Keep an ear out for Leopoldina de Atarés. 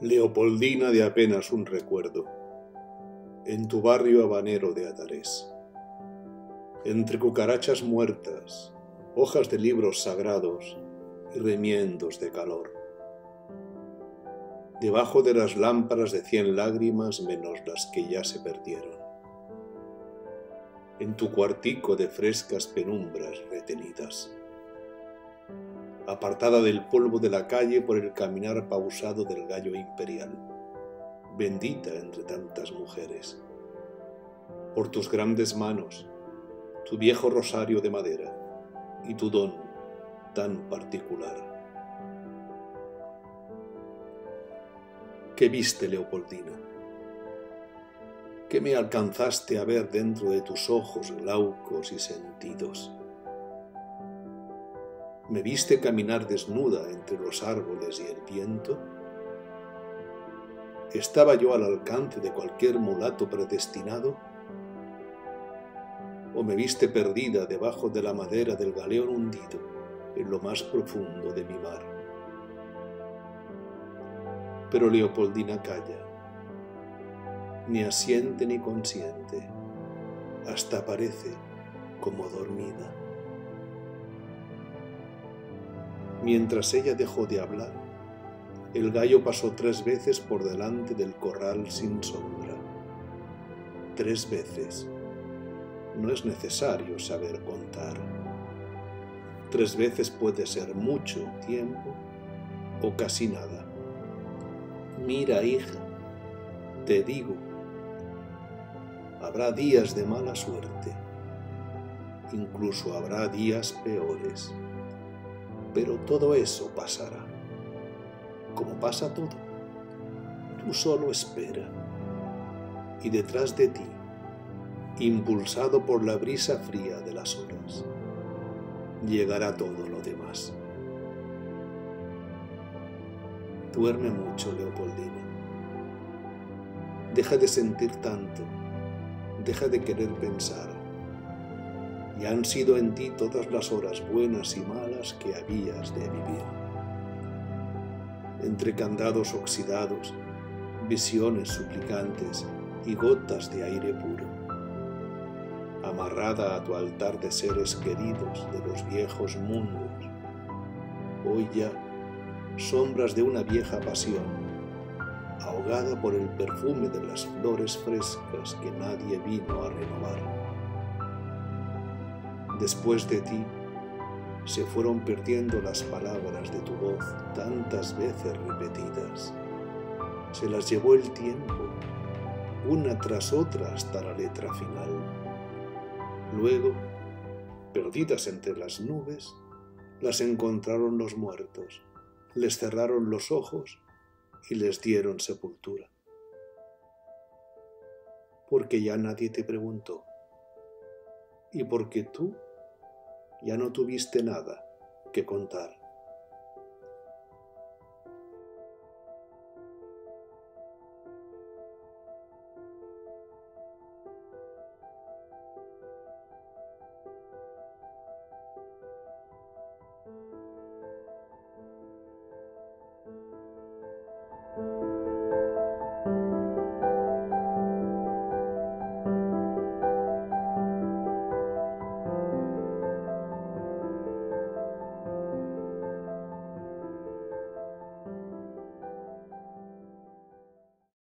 Leopoldina de apenas un recuerdo, en tu barrio habanero de Atarés. Entre cucarachas muertas, hojas de libros sagrados y remiendos de calor. Debajo de las lámparas de 100 lágrimas menos las que ya se perdieron. En tu cuartico de frescas penumbras retenidas. Apartada del polvo de la calle por el caminar pausado del gallo imperial, bendita entre tantas mujeres, por tus grandes manos, tu viejo rosario de madera y tu don tan particular. ¿Qué viste, Leopoldina? ¿Qué me alcanzaste a ver dentro de tus ojos glaucos y sentidos? ¿Me viste caminar desnuda entre los árboles y el viento? ¿Estaba yo al alcance de cualquier mulato predestinado? ¿O me viste perdida debajo de la madera del galeón hundido en lo más profundo de mi mar? Pero Leopoldina calla, ni asiente ni consiente, hasta parece como dormida. Mientras ella dejó de hablar, el gallo pasó 3 veces por delante del corral sin sombra. 3 veces. No es necesario saber contar. 3 veces puede ser mucho tiempo o casi nada. Mira, hija, te digo, habrá días de mala suerte. Incluso habrá días peores. Pero todo eso pasará, como pasa todo. Tú solo espera, y detrás de ti, impulsado por la brisa fría de las horas, llegará todo lo demás. Duerme mucho, Leopoldina. Deja de sentir tanto, deja de querer pensar. Y han sido en ti todas las horas buenas y malas que habías de vivir. Entre candados oxidados, visiones suplicantes y gotas de aire puro. Amarrada a tu altar de seres queridos de los viejos mundos, hoy ya sombras de una vieja pasión, ahogada por el perfume de las flores frescas que nadie vino a renovar. Después de ti, se fueron perdiendo las palabras de tu voz tantas veces repetidas. Se las llevó el tiempo, una tras otra hasta la letra final. Luego, perdidas entre las nubes, las encontraron los muertos, les cerraron los ojos y les dieron sepultura. Porque ya nadie te preguntó, y porque tú ya no tuviste nada que contar.